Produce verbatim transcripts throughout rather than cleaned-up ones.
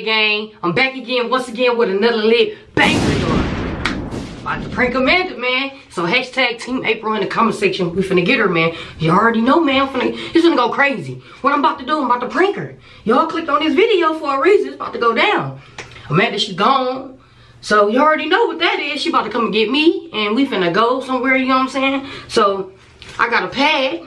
W N B A game. I'm back again, once again, with another lit banger. About to prank Amanda, man. So hashtag Team April in the comment section. We finna get her, man. You already know, man. I'm finna, it's gonna go crazy. What I'm about to do, I'm about to prank her. Y'all clicked on this video for a reason. It's about to go down. Amanda, she gone. So you already know what that is. She about to come and get me. And we finna go somewhere, you know what I'm saying? So I got a pad.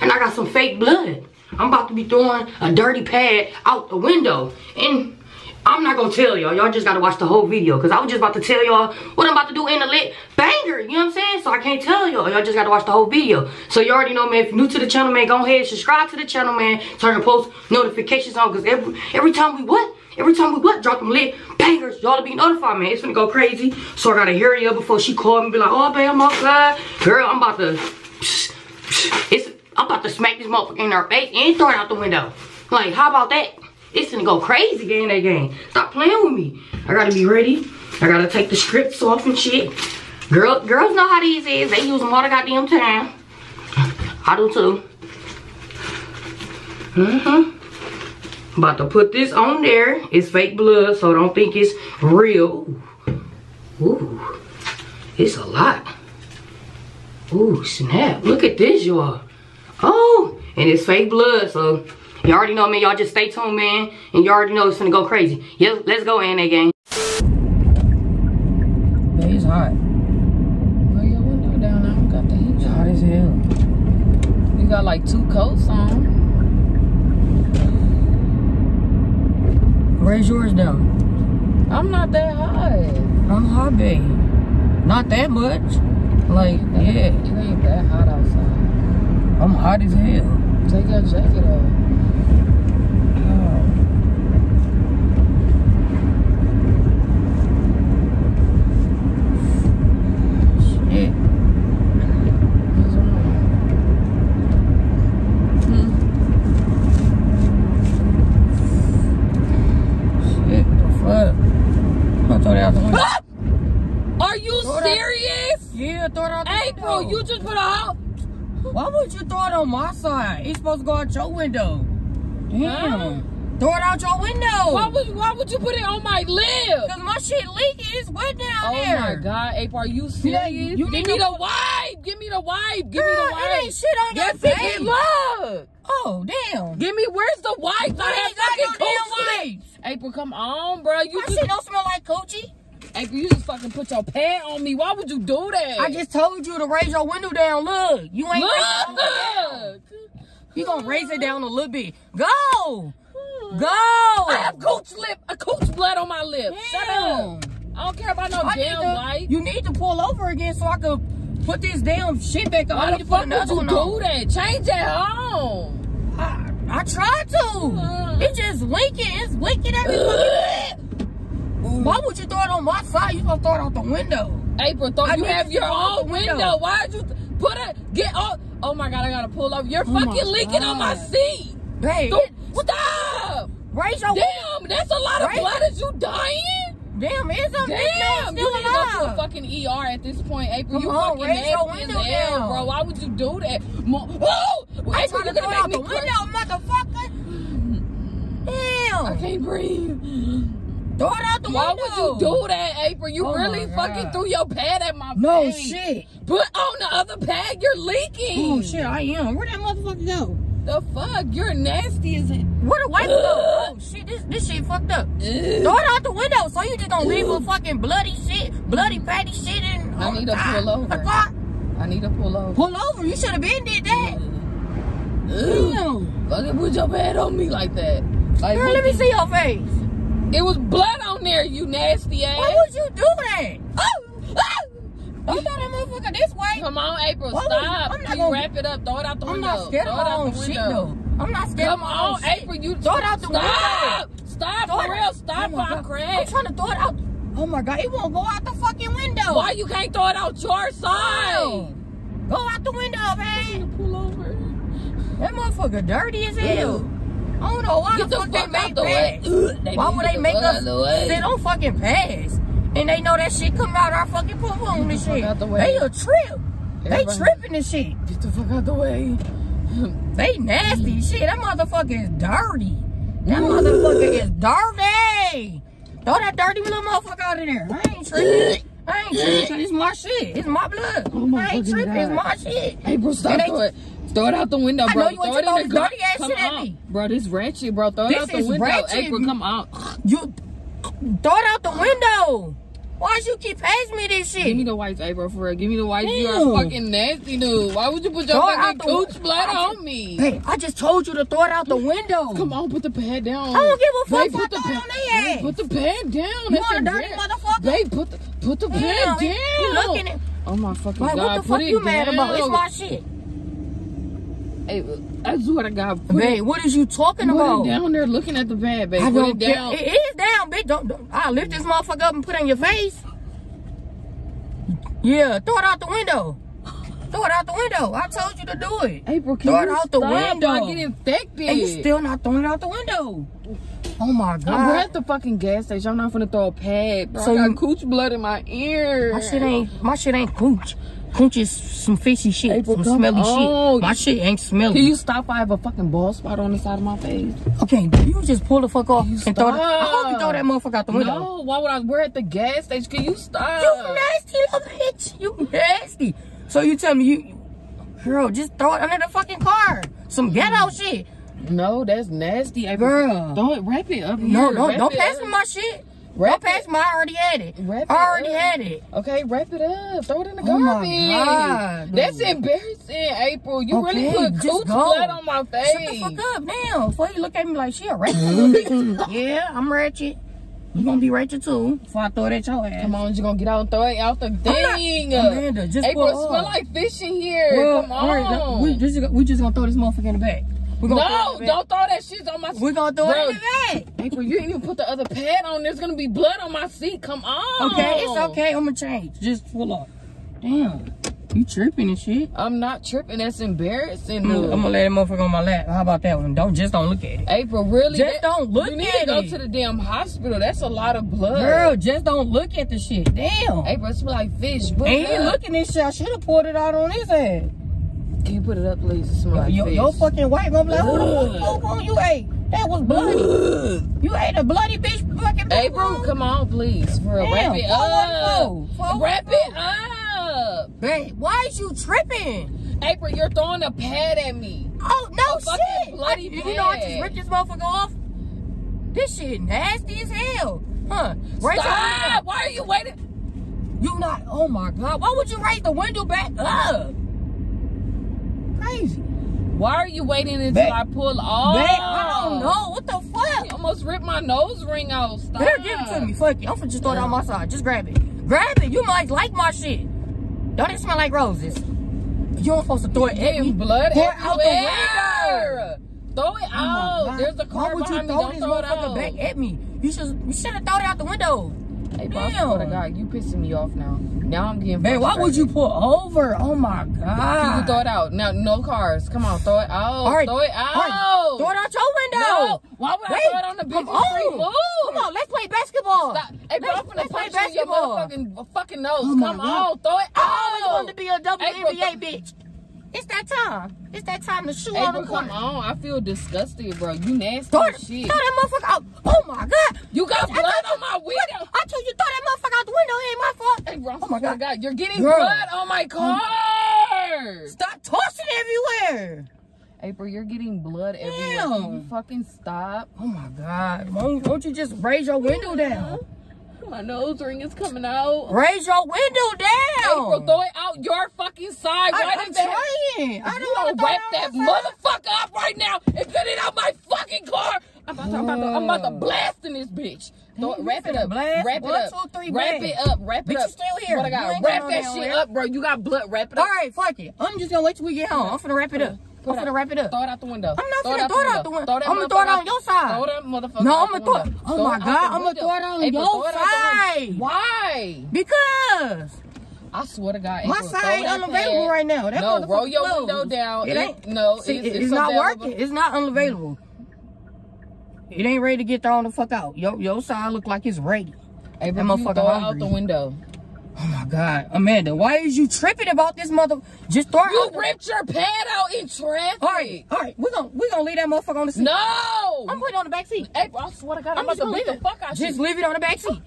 And I got some fake blood. I'm about to be throwing a dirty pad out the window. And I'm not going to tell y'all. Y'all just got to watch the whole video. Because I was just about to tell y'all what I'm about to do in the lit banger. You know what I'm saying? So I can't tell y'all. Y'all just got to watch the whole video. So you already know, man. If you're new to the channel, man, go ahead. Subscribe to the channel, man. Turn the post notifications on. Because every, every time we what? Every time we what? Drop them lit bangers. Y'all to be notified, man. It's going to go crazy. So I got to hurry up before she called me and be like, oh, babe, I'm outside. Girl, I'm about to... Psh, psh, it's... I'm about to smack this motherfucker in her face and throw it out the window. Like, how about that? It's gonna go crazy game that game. Stop playing with me. I gotta be ready. I gotta take the scripts off and shit. Girl, girls know how these is. They use them all the goddamn time. I do too. Mm-hmm. About to put this on there. It's fake blood, so don't think it's real. Ooh. It's a lot. Ooh, snap. Look at this, y'all. Oh, and it's fake blood, so you already know, man. Y'all just stay tuned, man, and you already know it's gonna go crazy. Yeah, let's go in that game. Man, it's hot. Put your window down now. We got the heat. It's hot as hell. You got like two coats on. Raise yours down. I'm not that hot. I'm hot, babe. Not that much. Like, yeah. It ain't that hot outside. I'm hot as hell. Take your jacket off. Oh. Shit. What's wrong? Shit, the fuck? I'm gonna throw that out the window. Ah! Are you throw serious? That... Yeah, throw it out the window. April, you just put out. Why would you throw it on my side? It's supposed to go out your window. Damn. Huh? Throw it out your window. Why would, why would you put it on my lip? Because my shit leaking. It's wet down oh there. Oh, my God. April, are you serious? You Give need me to... the wipe. Give me the wipe. Give Girl, me the wipe. It ain't shit on yes, your face. Yes, look. Oh, damn. Give me, where's the wipes? What I have fucking no coochie. April, come on, bro. You my just... shit don't smell like coochie. April, you just fucking put your pad on me. Why would you do that? I just told you to raise your window down. Look, you ain't look. You gonna raise it down a little bit. Go, go. I have cooch lip, a cooch blood on my lip. Damn. Shut up. I don't care about no I damn light. You need to pull over again so I can put this damn shit back on. Why the fuck would you do that? Change that home. I, I tried to. Uh. It just winking. It's winking at me. Why would you throw it on my side? You gonna throw it out the window. April, thought I you have your own window. window. Why did you put a get up? Oh my God, I gotta pull up. You're oh fucking leaking God. on my seat. Babe. Th Stop! Raise your Damn, that's a lot of Raise blood. Is you dying? Damn, it's a Damn, you need to go to a fucking E R at this point, April. Come you on, fucking ass in the air, bro. Why would you do that? Mo oh! I April, you're gonna make me crazy. Motherfucker. Damn. I can't breathe. Throw it out the Why window. Would you do that, April? You oh really fucking threw your pad at my no face. No shit. Put on the other pad. You're leaking. Oh, shit, I am. Where'd that motherfucker go? The fuck? You're nasty as it. Where the wife go? Oh, shit, this, this shit fucked up. Ugh. Throw it out the window so you just gonna leave with fucking bloody shit, bloody patty shit in. I need to pull over. The fuck? I need to pull over. Pull over? You should have been did that. Damn. Fucking put your pad on me like that. Like, girl, let me see your face. It was blood on there, you nasty ass. Why would you do that? Oh, oh. Don't throw that motherfucker this way. Come on, April, Why stop. You, I'm not gonna, wrap it up. Throw it out the I'm window. I'm not scared of my own shit, though. I'm not scared Come of my own Come on, April, you throw it out the stop. window. Stop, stop, for real, stop, my oh crack. I'm trying to throw it out. Oh, my God, it won't go out the fucking window. Why you can't throw it out your side? Oh. Go out the window, man. Pull over. That motherfucker dirty as hell. Ew. I don't know why the fuck they make pads. Why would they make us sit on fucking pads? And they know that shit come out our fucking poo poo on this shit. They a trip. They tripping and shit. Get the fuck out the way. They nasty shit. That motherfucker is dirty. That motherfucker is dirty. Throw that dirty little motherfucker out of there. I ain't tripping. I ain't tripping. It's my shit. It's my blood. Oh my I ain't tripping. God. It's my shit. Hey, bro, stop throw it. Throw it out the window, bro. I know you throw it throw in the dirty ass shit at me. Bro, this ratchet, bro. Throw it this out the window. Ratchet. April, come out. You throw it out the window. Why you keep asking me this shit? Give me the whites, April, for real. Give me the whites. You are a fucking nasty dude. Why would you put your fucking cooch blood on me? Hey, I just told you to throw it out the window. Come on, put the pad down. I don't give a fuck about throwing on their ass. Put the pad down. You want a dirty motherfucker? They put the, put the pad down. You looking at... Oh, my fucking God. What the fuck you mad about? It's my shit. Hey, I swear to God. Babe, what is you talking about? Put it down there looking at the pad, babe. Put it down. It is down, bitch. Don't, don't, I'll lift this motherfucker up and put it in your face. Yeah, throw it out the window. Throw it out the window. I told you to do it. April, can throw it you out the window. I get infected. And you still not throwing it out the window. Oh, my God. We're at the fucking gas station. I'm not finna throw a pad, bro. So I got cooch blood in my ear. My shit ain't, my shit ain't cooch. Cooch is some fishy shit, April, some smelly on. shit. My shit ain't smelly. Can you stop? I have a fucking bald spot on the side of my face. Okay, you just pull the fuck off and stop. throw that. I hope you throw that motherfucker out the window. No, why would I? We're at the gas station. Can you stop? You nasty little bitch. You nasty. So you tell me you, girl, just throw it under the fucking car. Some ghetto shit. No, that's nasty, April. Girl, throw it. Wrap it up. Here. No, don't wrap don't pass me my shit. Wrap it. Past my, I already had it. Wrap it I already up. had it. Okay, wrap it up. Throw it in the garbage. Oh my God, that's embarrassing, April. You okay, really put cooch blood on my face. Shut the fuck up now. Before you look at me like she a ratchet. Yeah, I'm ratchet. You gonna be ratchet too. Before I throw it at your ass. Come on, you gonna get out and throw it out the thing. Not, Amanda, just April, smell up. like fish in here. Well, Come on. Right, no, we, just, we just gonna throw this motherfucker in the back. No, throw don't throw that shit on my seat. We're going to throw Bro. it in the bag. April, you even put the other pad on. There's going to be blood on my seat. Come on. Okay, it's okay. I'm going to change. Just pull off. Damn. You tripping and shit. I'm not tripping. That's embarrassing. Mm, I'm going to let that motherfucker on my lap. How about that one? Don't, just don't look at it. April, really? Just that, don't look at it. You need to go it. to the damn hospital. That's a lot of blood. Girl, just don't look at the shit. Damn. April, it smell like fish. Ain't you looking at this shit. I should have poured it out on his ass. Can you put it up, please? It smell like fish. Your fucking white mom like, who the fuck on you ate? That was bloody. Ugh. You ate a bloody bitch fucking April, food. Come on, please. For Damn, wrap it up. Wrap it up. Babe, why is you tripping? April, you're throwing a pad at me. Oh, no a shit. Bloody I, you pad. know I just ripped this motherfucker off? This shit nasty as hell. Huh. Raise Stop. Why are you waiting? You not. Oh, my God. Why would you raise the window back up? Crazy. Why are you waiting until Babe. I pull off? Babe, I don't know. What the fuck? You almost ripped my nose ring out. Stop. Here, give it to me. Fuck you. I'm finna just throw it on my side. Just grab it. Grab it. You might like my shit. Don't it smell like roses? You don't supposed to throw it at me. blood throw everywhere. Out the window. Throw it out. Oh, there's a car behind me. Don't throw it out the back at me. You should. You should have thrown it out the window. Hey, boss, swear to God, you pissing me off now. Now I'm getting Man, why would you pull over? Oh, my God. You throw it out. Now, no cars. Come on, throw it out. All right. Throw it out. Right. Throw it out your window. No. Why would Wait. I throw it on the busy street? Move. Come on, let's play basketball. Stop. Hey, bro, I'm going to punch you in your motherfucking fucking nose. Oh Come God. on, throw it out. I always wanted to be a W N B A bitch. It's that time. It's that time to shoot on the corner. Come on. I feel disgusted, bro. You nasty throw, shit. Throw that motherfucker out. Oh, my God. You got I, blood I on my window. I told you, throw that motherfucker out the window. It ain't my fault. Hey, bro, oh, my God. God. You're getting Girl. blood on my car. Stop tossing everywhere. April, you're getting blood everywhere. Damn. Can you fucking stop? Oh, my God. Won't, won't you just raise your window down? My nose ring is coming out. Raise your window down. April, throw it out your fucking side. I, Why I'm trying. I don't want to wrap that motherfucker up right now and get it out my fucking car. I'm about to, I'm about to, I'm about to blast in this bitch. Throw it, wrap it up. Blast. Wrap it One, up. Two, three, wrap it up. Wrap it bitch, up. Still here. What I got? Wrap that shit up, bro. You got blood. Wrap it up. All right, fuck it. I'm just gonna wait till we get home. I'm finna wrap it up. I'm finna wrap it up. Throw it out the window. I'm not finna throw it out the window. I'm gonna throw it on your side. Throw that motherfucker. No, I'm gonna throw it. Oh my God, I'm gonna throw it on your side. Why? Because I swear to God, my side ain't unavailable right now. No, roll your window down. It ain't. No, it's not working. It's not unavailable. It ain't ready to get thrown the fuck out. Your your side look like it's ready. That motherfucker hungry. Throw it out the window. Oh my God, Amanda, why is you tripping about this mother? Just throw you out ripped the... your pad out in traffic. All right, all right, we're gonna we're gonna leave that motherfucker on the seat. No, I'm putting it on the back seat. April, I swear to God, I'm, I'm about to leave the fuck out. Just you. leave it on the back seat.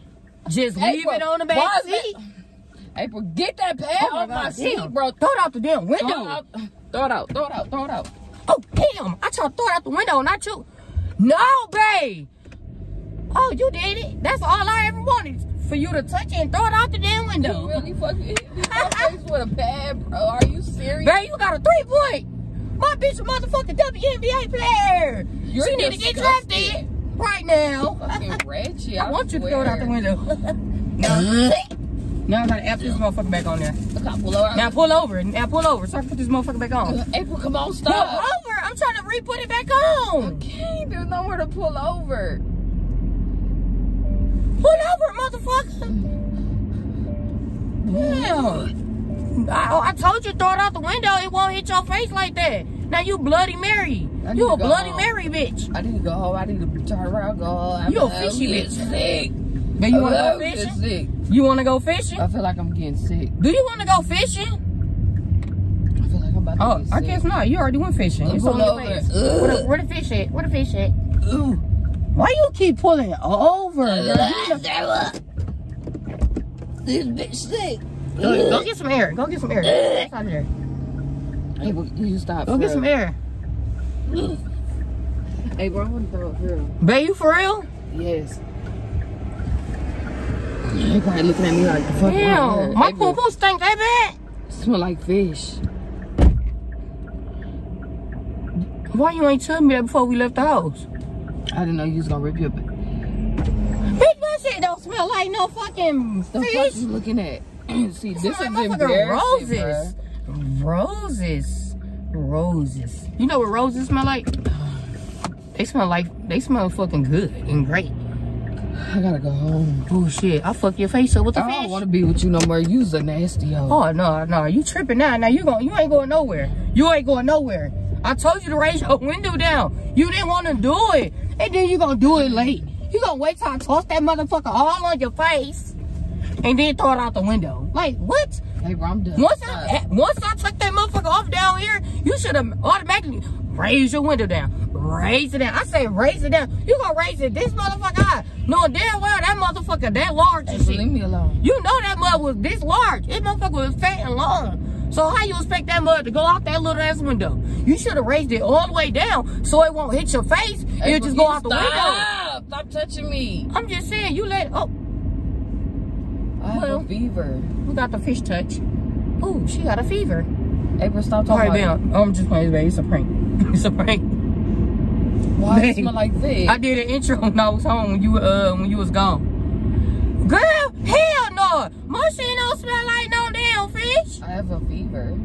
Just April, leave it on the back seat. That... April, get that pad oh on my, my seat, bro. Throw it out the damn window. Throw it out. Throw it out. Throw it out. Throw it out. Oh damn! I tried to throw it out the window, not you. No, babe. Oh, you did it. That's all I ever wanted. For you to touch it and throw it out the damn window. You really fucking hit me in my face with a pad, bro. Are you serious? Bro, you got a three-point. My bitch a motherfucking W N B A player. You're she need to get drafted right now. Fucking ratchet. I, I want swear. you to throw it out the window. Now, now I gotta app this motherfucker back on there. Look, pull over. Now pull over. Now pull over. So I can put this motherfucker back on. April, come on, stop. Pull over. I'm trying to re-put it back on. Okay, there's nowhere to pull over. Pull over, motherfucker. Damn. I, I told you, throw it out the window. It won't hit your face like that. Now you Bloody Mary. You a Bloody home. Mary, bitch. I need to go home. I need to turn around, go home. You a fishy bitch. Sick. Man, you want to go fishing? Sick. You want to go fishing? I feel like I'm getting sick. Do you want to go fishing? I feel like I'm about to oh, get sick. Oh, I guess not. You already went fishing. It's on your face. Where, where the fish at? Where the fish at? Ooh. Why you keep pulling over? This bitch sick. Go, go get some air. Go get some air. That's out there. April, you stop. Go get some air. Hey, bro, I want to throw up here. Babe, you for real? Yes. You probably looking at me like the fuck. Damn, my poo poo stink that bad. Smell like fish. Why you ain't tell me that before we left the house? I didn't know you was gonna rip your back. Bitch, that shit don't smell like no fucking fish. The fuck you looking at? See, this is embarrassing, bruh. Roses. Roses. You know what roses smell like? They smell like, they smell fucking good and great. I gotta go home. Oh shit, I fuck your face up with the fish. I don't wanna be with you no more. You's a nasty hoe. Oh no, no, you tripping now. Now you going, you ain't going nowhere. You ain't going nowhere. I told you to raise your window down. You didn't want to do it. And then you're going to do it late. You're going to wait till I toss that motherfucker all on your face. And then throw it out the window. Like, what? Hey, bro, I'm done. Once I, once I took that motherfucker off down here, you should have automatically raised your window down. Raise it down. I say raise it down. You're going to raise it this motherfucker high. No, damn well that motherfucker that large and shit. Leave me alone. You know that mother was this large. This motherfucker was fat and long. So how you expect that mud to go out that little ass window? You should have raised it all the way down so it won't hit your face. Hey, it'll just go out the stop. window. Stop! Stop touching me. I'm just saying, you let... Oh. I well, have a fever. We got the fish touch. Ooh, she got a fever. April, stop talking about it. All right, man. I'm just playing, baby. It's a prank. It's a prank. Why does it smell like this? I did an intro when I was home when you, uh, when you was gone. Girl, hell no! My shit don't smell like no damn fish. I have a fever.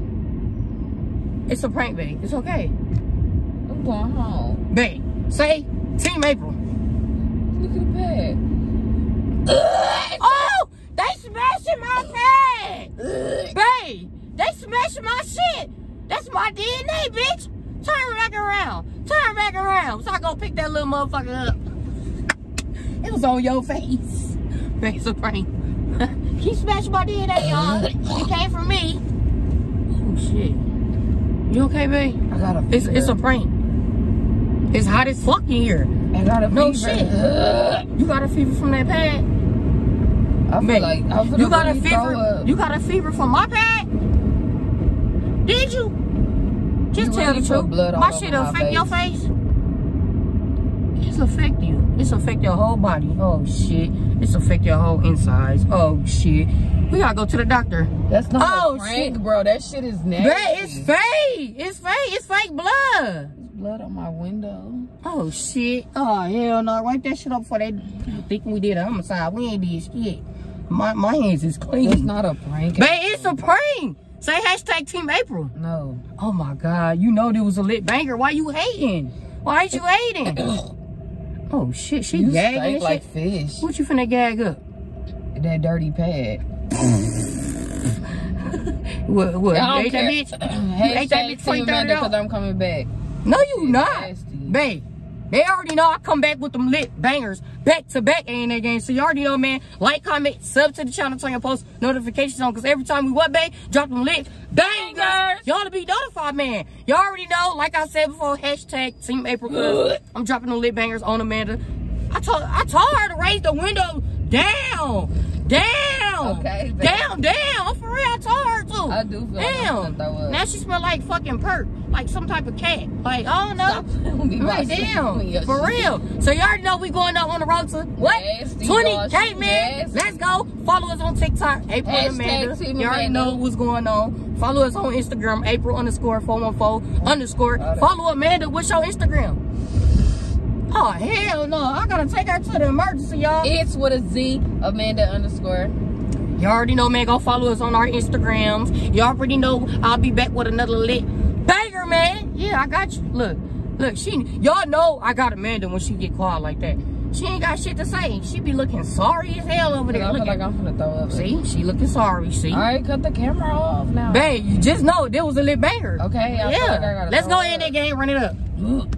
It's a prank, babe. It's okay. I'm going home. Babe, say Team April. Look at the pad. Ugh. Oh, they smashing my pad. Ugh. Babe, they smashing my shit. That's my D N A, bitch. Turn back around. Turn back around. So I go pick that little motherfucker up. It was on your face. Babe, it's a prank. He smashed my D N A, y'all. It came from me. Oh, shit. You okay, babe? I got a fever. It's, it's a prank. It's hot as fuck in here. I got a fever. No shit. Ugh. You got a fever from that pad? I feel babe, like... I feel you got a fever? You got a fever from my pad? Did you? Just you tell really the truth. Blood my shit my affect face. your face? It's affect you. It's affect your whole body. Oh, shit. It's affect your whole insides. Oh, shit. We gotta go to the doctor. That's not oh, a prank, shit. bro. That shit is nasty. That is fake. It's fake. It's fake blood. There's blood on my window. Oh, shit. Oh, hell no. Wipe that shit up before they think we did a homicide. We ain't did shit. My, my hands is clean. It's not a prank. Babe, it's a prank. Say hashtag Team April. No. Oh, my God. You know there was a lit banger. Why you hating? Why ain't you hating? Oh shit, she you gagging like shit. fish. What you finna gag up? That dirty pad. What? What? You ate care. that bitch? You ate that bitch for thirty dollars. Because I'm coming back. No, you it's not, nasty. babe. They already know I come back with them lit bangers. Back to back ain't that game. So you already know, man. Like, comment, sub to the channel, turn your post notifications on. Because every time we what, babe? Drop them lit bangers. bangers. Y'all to be notified, man. Y'all already know. Like I said before, hashtag Team April. I'm dropping them lit bangers on Amanda. I told, I told her to raise the window down. Down. Okay, down, down. I'm for real. I told her to. I do feel damn. Like now she smell like fucking perk. Like some type of cat. Like, I don't know. Right, damn. For real. So you already know we going up on the road to what? twenty K, man. Let's go. Follow us on TikTok, April and Amanda. You already know what's going on. Follow us on Instagram, April underscore four one four underscore. Follow Amanda. What's your Instagram? Oh, hell no. I gotta take her to the emergency, y'all. It's with a Z, Amanda underscore. You already know, man. Go follow us on our Instagrams. You already know I'll be back with another lit banger, man. Yeah, I got you. Look, look, she, y'all know I got Amanda when she get quiet like that. She ain't got shit to say. She be looking sorry as hell over there. I feel like I'm finna throw up. See, she looking sorry, see. All right, cut the camera off now. Babe, you just know there was a lit banger. Okay, I yeah. Feel like I gotta let's go in that game, run it up.